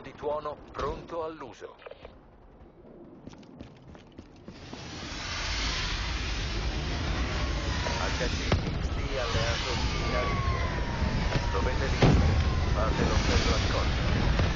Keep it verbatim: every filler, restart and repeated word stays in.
coltello di tuono pronto all'uso. acca ci di alleato in arrivo. Dovete vincere, fate l'ombrello a scorta.